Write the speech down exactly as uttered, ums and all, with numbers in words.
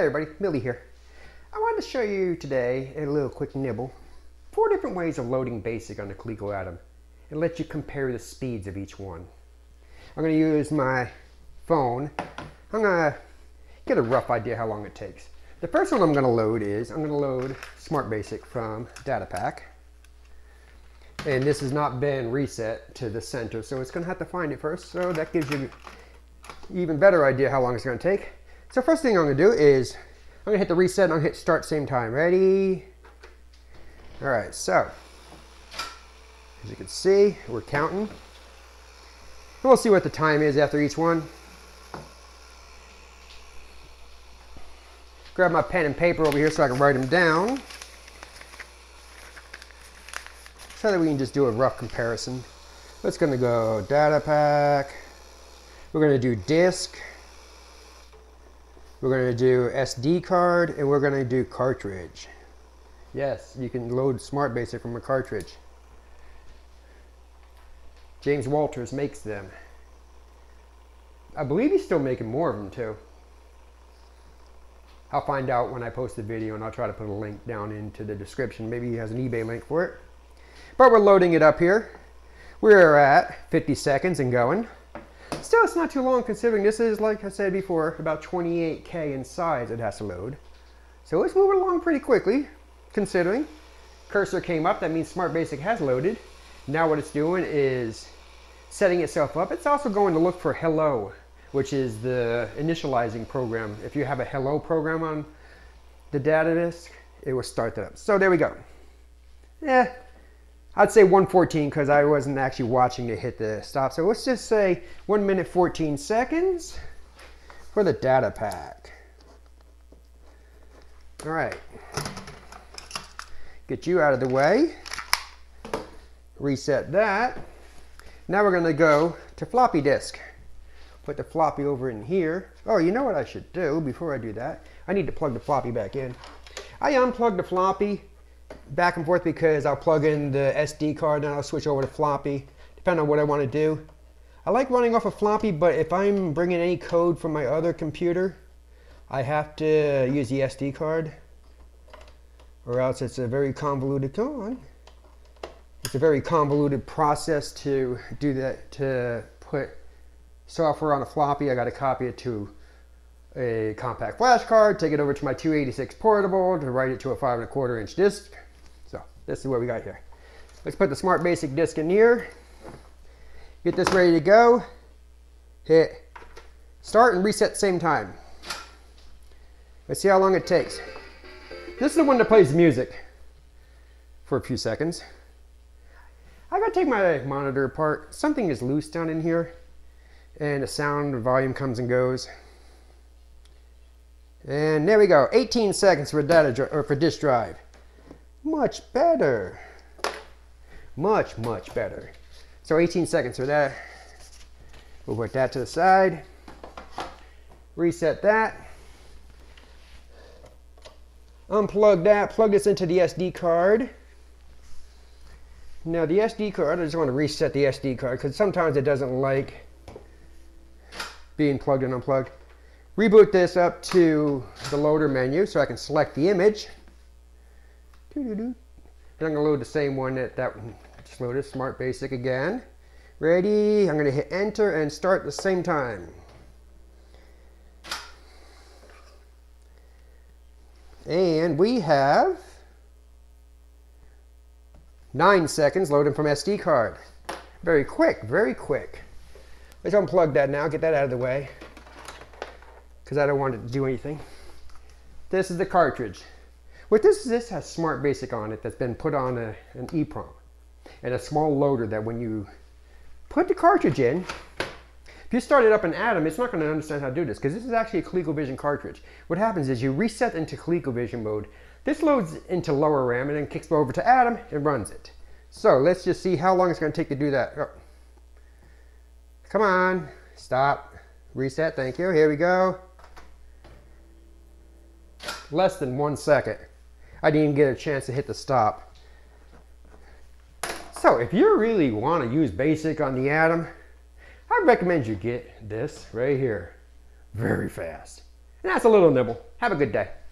Hi everybody, Millie here. I wanted to show you today, in a little quick nibble, four different ways of loading BASIC on the Coleco Adam and let you compare the speeds of each one. I'm going to use my phone. I'm going to get a rough idea how long it takes. The first one I'm going to load is, I'm going to load Smart Basic from Data Pack. And this has not been reset to the center, so it's going to have to find it first. So that gives you an even better idea how long it's going to take. So first thing I'm going to do is, I'm going to hit the reset and I'm going to hit start same time. Ready? All right, so as you can see, we're counting. And we'll see what the time is after each one. Grab my pen and paper over here so I can write them down, so that we can just do a rough comparison. It's going to go data pack. We're going to do disk. We're going to do S D card, and we're going to do cartridge. Yes, you can load Smart Basic from a cartridge. James Walters makes them. I believe he's still making more of them too. I'll find out when I post the video, and I'll try to put a link down into the description. Maybe he has an eBay link for it. But we're loading it up here. We're at fifty seconds and going. Still, it's not too long considering this is, like I said before, about twenty-eight K in size it has to load. So it's moving along pretty quickly, considering. Cursor came up, that means Smart Basic has loaded. Now what it's doing is setting itself up. It's also going to look for Hello, which is the initializing program. If you have a Hello program on the data disk, it will start that up. So there we go. Yeah. I'd say one fourteen because I wasn't actually watching to hit the stop. So let's just say one minute fourteen seconds for the data pack. All right. Get you out of the way. Reset that. Now we're going to go to floppy disk. Put the floppy over in here. Oh, you know what I should do before I do that? I need to plug the floppy back in. I unplugged the floppy back and forth because I'll plug in the S D card and I'll switch over to floppy depending on what I want to do. I like running off a floppy, but if I'm bringing any code from my other computer, I have to use the S D card, or else it's a very convoluted con. It's a very convoluted process to do that, to put software on a floppy. I got to copy it to a compact flash card, take it over to my two eighty-six portable to write it to a five and a quarter inch disc. So this is what we got here. Let's put the Smart Basic disc in here. Get this ready to go. Hit start and reset same time. Let's see how long it takes. This is the one that plays music for a few seconds. I gotta take my monitor apart. Something is loose down in here, and the sound volume comes and goes. And there we go, eighteen seconds for data or for disk drive. Much better, much much better. So eighteen seconds for that. We'll put that to the side. Reset that. Unplug that. Plug this into the S D card. Now the S D card, I just want to reset the S D card because sometimes it doesn't like being plugged and unplugged. Reboot this up to the loader menu so I can select the image. Doo-doo-doo. Then I'm going to load the same one that that one just loaded, Smart Basic again. Ready? I'm going to hit enter and start at the same time. And we have nine seconds loading from S D card. Very quick, very quick. Let's unplug that now, get that out of the way, because I don't want it to do anything. This is the cartridge. What this is, this has Smart Basic on it that's been put on a, an EEPROM and a small loader that when you put the cartridge in, if you start it up in Atom, it's not going to understand how to do this because this is actually a ColecoVision cartridge. What happens is you reset into ColecoVision mode. This loads into lower RAM and then kicks over to Atom and runs it. So let's just see how long it's going to take to do that. Oh. Come on, stop, reset, thank you, here we go. Less than one second. I didn't even get a chance to hit the stop. So if you really want to use BASIC on the Adam, I recommend you get this right here. Very fast. And that's a little nibble. Have a good day.